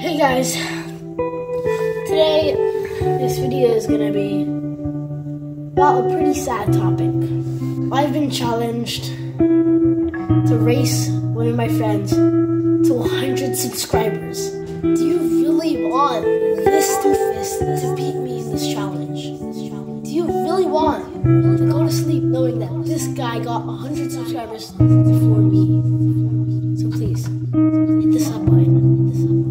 Hey guys, today this video is gonna be about a pretty sad topic. I've been challenged to race one of my friends to 100 subscribers. Do you really want this doofus to beat me in this challenge? Do you really want to go to sleep knowing that this guy got 100 subscribers before me?